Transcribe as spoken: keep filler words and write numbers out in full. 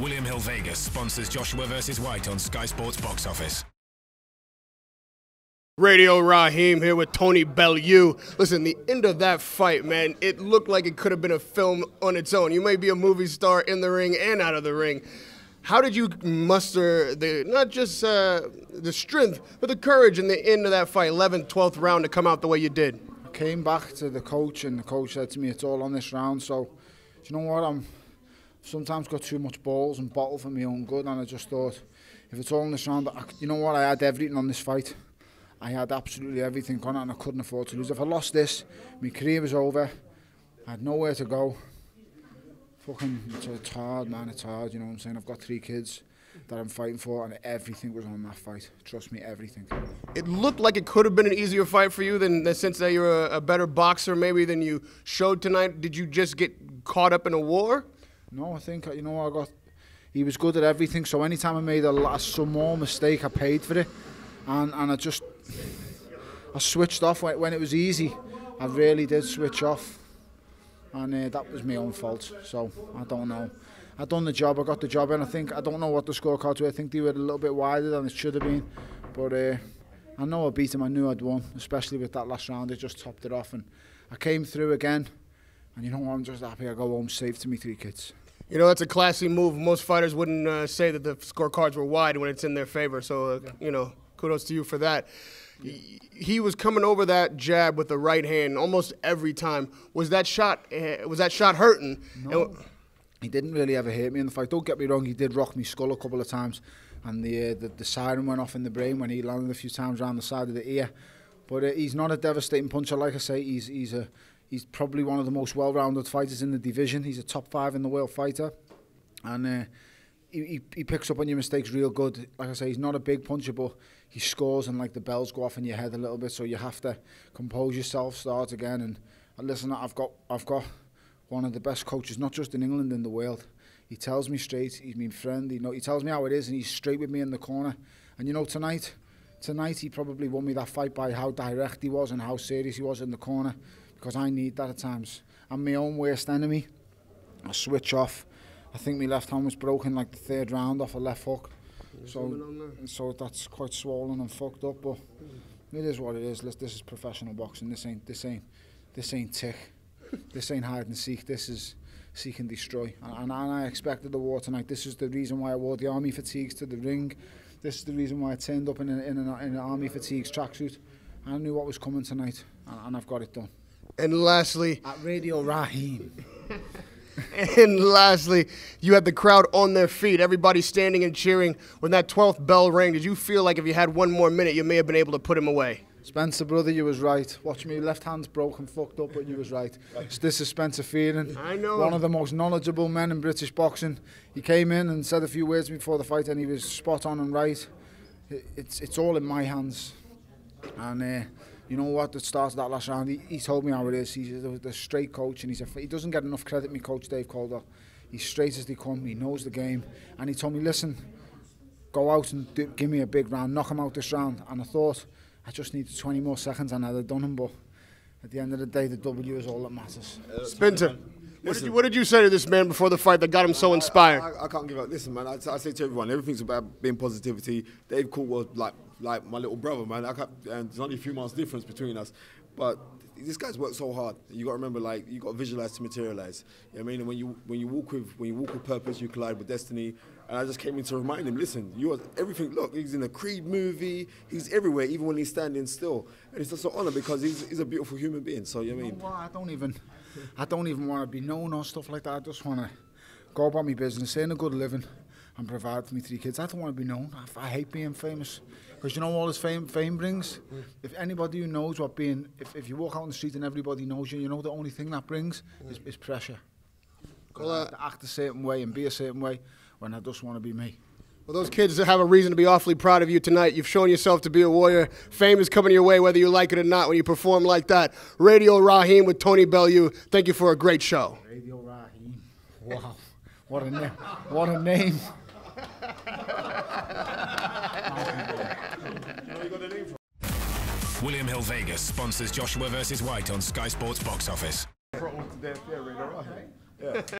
William Hill Vegas sponsors Joshua versus. White on Sky Sports Box Office. Radio Rahim here with Tony Bellew. Listen, the end of that fight, man, it looked like it could have been a film on its own. You may be a movie star in the ring and out of the ring. How did you muster the not just uh, the strength, but the courage in the end of that fight, eleventh, twelfth round, to come out the way you did? I came back to the coach, and the coach said to me, it's all on this round. So, you know what, I'm sometimes got too much balls and bottle for my own good, and I just thought, if it's all on this round, I, you know what, I had everything on this fight. I had absolutely everything on it, and I couldn't afford to lose. If I lost this, my career was over. I had nowhere to go. Fucking, it's, it's hard, man, it's hard, you know what I'm saying? I've got three kids that I'm fighting for, and everything was on that fight. Trust me, everything. It looked like it could have been an easier fight for you, than, since that you're a, a better boxer maybe than you showed tonight. Did you just get caught up in a war? No, I think, you know, I got, he was good at everything, so anytime I made a, a some more mistake, I paid for it. And, and I just, I switched off when, when it was easy. I really did switch off, and uh, that was my own fault. So I don't know. I done the job. I got the job, and I think I don't know what the scorecards were. I think they were a little bit wider than it should have been, but uh, I know I beat him. I knew I'd won, especially with that last round. It just topped it off, and I came through again. And you know what? I'm just happy I go home safe to my three kids. You know, that's a classy move. Most fighters wouldn't uh, say that the scorecards were wide when it's in their favor. So uh, yeah. You know. Kudos to you for that. He was coming over that jab with the right hand almost every time. Was that shot, uh, was that shot hurting? No, he didn't really ever hit me in the fight. Don't get me wrong, he did rock me skull a couple of times, and the, uh, the, the siren went off in the brain when he landed a few times around the side of the ear. But uh, he's not a devastating puncher. Like I say, he's, he's, a, he's probably one of the most well-rounded fighters in the division. He's a top five in the world fighter. And uh, He, he, he picks up on your mistakes real good. Like I say, he's not a big puncher, but he scores, and like the bells go off in your head a little bit, so you have to compose yourself, start again. And, and listen, I've got I've got one of the best coaches, not just in England, in the world. He tells me straight. He's my friend. He know he tells me how it is, and he's straight with me in the corner. And you know, tonight, tonight he probably won me that fight by how direct he was and how serious he was in the corner, because I need that at times. I'm my own worst enemy. I switch off. I think my left hand was broken like the third round off a left hook, so so that's quite swollen and fucked up. But it is what it is. This is professional boxing. This ain't this ain't this ain't tick. This ain't hide and seek. This is seek and destroy. And, and I expected the war tonight. This is the reason why I wore the army fatigues to the ring. This is the reason why I turned up in an, in an, in an army fatigues tracksuit. I knew what was coming tonight, and, and I've got it done. And lastly, at Radio Rahim. And lastly, you had the crowd on their feet, everybody standing and cheering. When that twelfth bell rang, did you feel like if you had one more minute, you may have been able to put him away? Spencer, brother, you was right. Watch me, left hand's broken, fucked up, but you was right. This is Spencer Fearon, I know. One of the most knowledgeable men in British boxing. He came in and said a few words before the fight, and he was spot on and right. It's, it's all in my hands. And uh, you know what, at the start of that last round, he, he told me how it is. He's a, a straight coach, and he's a, he doesn't get enough credit, my coach, Dave Calder. He's straight as they come, he knows the game. And he told me, listen, go out and do, give me a big round, knock him out this round. And I thought, I just needed twenty more seconds, and I'd have done him. But at the end of the day, the W is all that matters. Uh, Spencer, what did, you, what did you say to this man before the fight that got him so inspired? I, I, I can't give up. Listen, man, I, I say to everyone, everything's about being positivity. Dave Calder, like, like my little brother, man. I can't, and there's only a few months difference between us, but this guy's worked so hard. You got to remember, like, you got to visualize to materialize. You know what I mean, and when you when you walk with when you walk with purpose, you collide with destiny. And I just came in to remind him, listen, you are everything. Look, he's in a Creed movie. He's everywhere, even when he's standing still. And it's just an honor, because he's he's a beautiful human being. So you know, you know mean, what? I don't even I don't even want to be known or stuff like that. I just want to go about my business, earn a good living, and provide for me three kids. I don't want to be known. I, I hate being famous, because you know all this fame fame brings. Mm. If anybody who knows what being, if, if you walk out on the street and everybody knows you, you know the only thing that brings mm. is, is pressure. Well, uh, I have to act a certain way and be a certain way when I just want to be me. Well, those kids have a reason to be awfully proud of you tonight. You've shown yourself to be a warrior. Fame is coming your way, whether you like it or not, when you perform like that. Radio Rahim with Tony Bellew. Thank you for a great show. Radio Rahim. Wow. What a name. What a name. William Hill Vegas sponsors Joshua versus. White on Sky Sports Box Office.